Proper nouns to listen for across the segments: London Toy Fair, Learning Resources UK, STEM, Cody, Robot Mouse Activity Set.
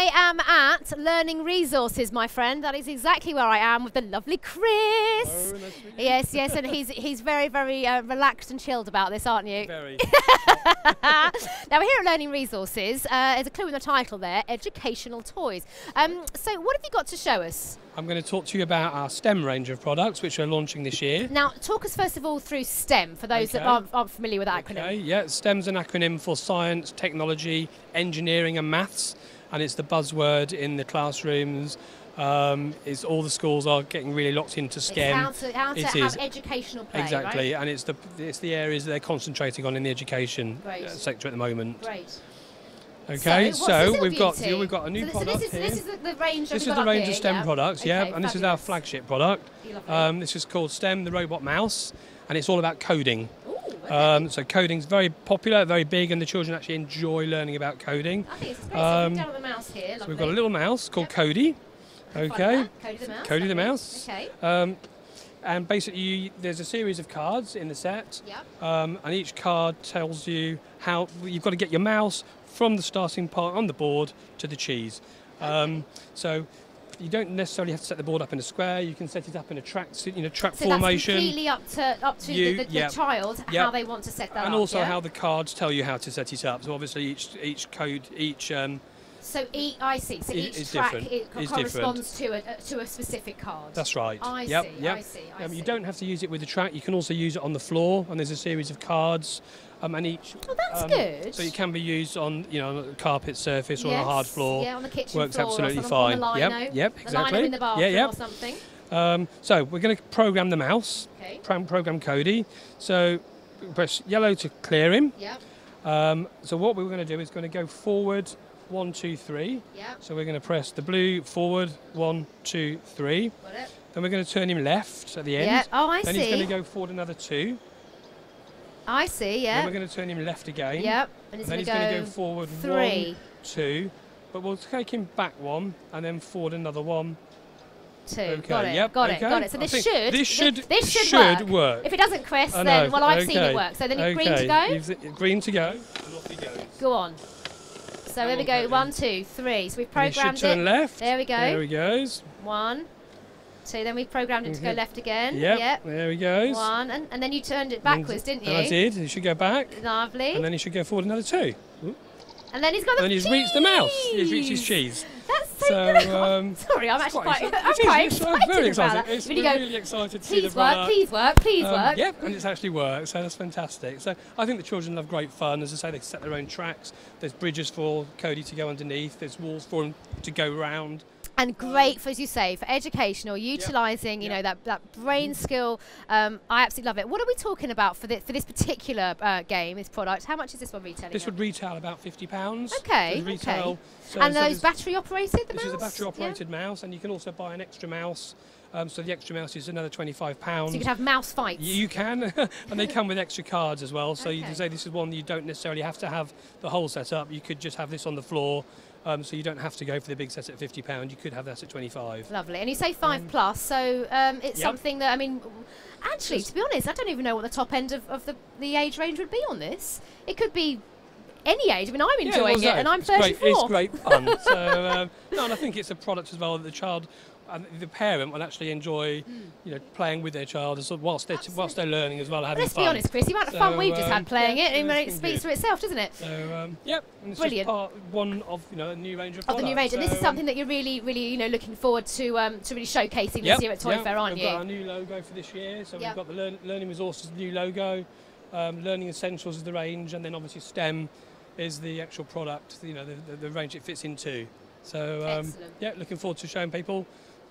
I am at Learning Resources, my friend. That is exactly where I am with the lovely Chris. Oh, nice to meet you. Yes, yes, and he's very, very relaxed and chilled about this, aren't you? Very. Now, we're here at Learning Resources. There's a clue in the title there, educational toys. So what have you got to show us? I'm going to talk to you about our STEM range of products, which we're launching this year. Now, talk us first of all through STEM, for those that aren't familiar with that acronym. Okay, yeah, STEM's an acronym for science, technology, engineering and maths, and it's the buzzword in the classrooms. It's all the schools are getting really locked into STEM. It's how to have educational play, exactly, right? And it's the areas that they're concentrating on in the education sector at the moment. Great. Okay, so we've got a new product here. This is the range of STEM products, yeah, and this is our flagship product. This is called STEM, the Robot Mouse, and it's all about coding. So coding's very popular, very big, and the children actually enjoy learning about coding. I think it's great. So we've got a mouse here. So we've got a little mouse called Cody. Okay, Cody the mouse. Okay. And basically, there's a series of cards in the set, and each card tells you how you've got to get your mouse from the starting part on the board to the cheese. So you don't necessarily have to set the board up in a square. You can set it up in a track formation. That's completely up to you, the child how they want to set that up. And also how the cards tell you how to set it up. So obviously, each track corresponds to a specific card. That's right. I see. You don't have to use it with the track. You can also use it on the floor, and there's a series of cards, and each. Oh, that's good. So it can be used on, you know, a carpet surface or on a hard floor. Yeah, on the kitchen floor. Works absolutely fine. On the lino, exactly. The lino in the bathroom or something. So we're going to program the mouse. Okay. Program Cody. So press yellow to clear him. Yep. So what we're going to do is going to go forward. 1, 2, 3. Yeah. So we're going to press the blue forward. 1, 2, 3. Got it. Then we're going to turn him left at the end. Yeah. Oh, I see. Then he's going to go forward another 2. I see. Yeah. Then we're going to turn him left again. Yep. And then he's going to go forward 3. 1, 2. But we'll take him back 1 and then forward another 1. 2. Okay. Got it. Yep. Got it. Okay. Got it. So this should work. If it doesn't, Chris, then I've seen it work. So then it's green to go. Green to go. And off he goes. Go on. So there we go, 1, 2, 3. So we've programmed it. Turn left. There we go. There he goes. 1, 2. Then we've programmed it to go left again. Yep. There he goes. 1, and then you turned it backwards, didn't you? And I did. He should go back. Lovely. And then he should go forward another 2. Ooh. And then he's got the cheese. Then he's reached the mouse. He's reached his cheese. That's so good. Sorry, I'm actually quite excited. It's really excited to see the product. Please work, please work. Yeah, and it's actually worked, so that's fantastic. So I think the children have great fun. As I say, they set their own tracks. There's bridges for Cody to go underneath. There's walls for him to go round. And great for, as you say, for educational, utilising, you know, that brain skill. I absolutely love it. What are we talking about for this particular game, this product? How much is this one retailing? This would retail about £50. Okay. Retail. So and those battery operated, the mouse? This is a battery operated mouse, and you can also buy an extra mouse. So the extra mouse is another £25. So you can have mouse fights. You can, and they come with extra cards as well. So you can say this is one that you don't necessarily have to have the whole set up. You could just have this on the floor. So you don't have to go for the big set at £50. You could have that at £25. Lovely. And you say 5+, so it's something that, I mean, actually, to be honest, I don't even know what the top end of the age range would be on this. It could be any age. I mean, I'm enjoying it, and I'm 34. It's great fun. So, no, and I think it's a product as well that the child, the parent will actually enjoy, you know, playing with their child whilst they're learning as well, having fun. Let's be honest, Chris, the amount of fun we've just had playing it speaks for itself, doesn't it? So, yep, and it's brilliant. Just part one of, you know, a new range of products. Of the new range, so, and this is something that you're really, really, you know, looking forward to really showcasing this year at Toy Fair, aren't you? We've got our new logo for this year, so we've got the Learning Resources new logo, Learning Essentials is the range, and then obviously STEM is the actual product, you know, the range it fits into. So, yeah, looking forward to showing people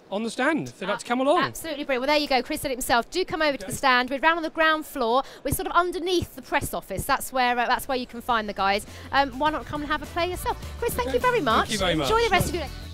on the stand if they'd like to come along. Absolutely brilliant. Well, there you go. Chris said it himself. Do come over to the stand. We're round on the ground floor. We're sort of underneath the press office. That's where you can find the guys. Why not come and have a play yourself? Chris, thank you very much. Enjoy the rest of your day.